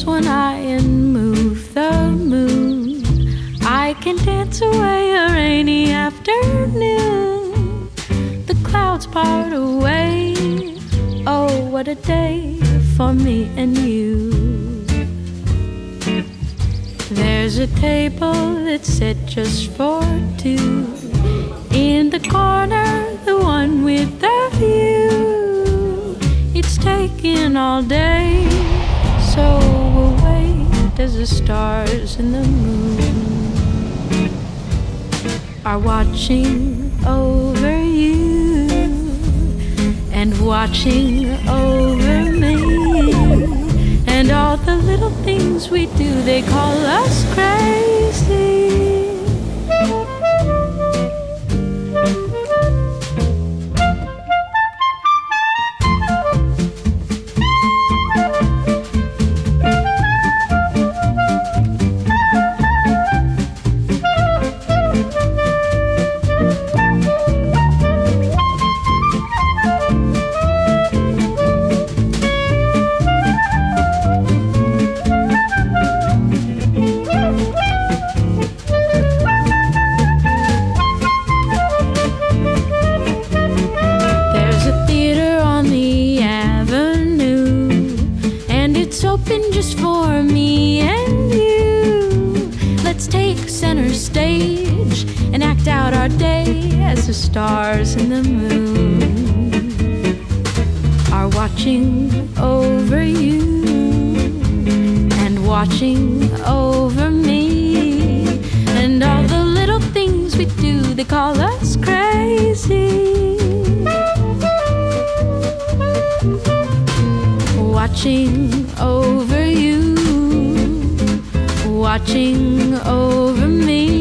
tears when I unmove the moon. I can dance away a rainy afternoon. The clouds part away. Oh, what a day for me and you. There's a table that's set just for two. In the corner, the one with the view. It's taken all day, so we'll wait as the stars and the moon are watching over you and watching over me. And all the little things we do, they call us crazy. Open just for me and you. Let's take center stage and act out our day as the stars and the moon are watching over you and watching over me. And all the little things we do, they call us crazy. Watching over you, watching over me.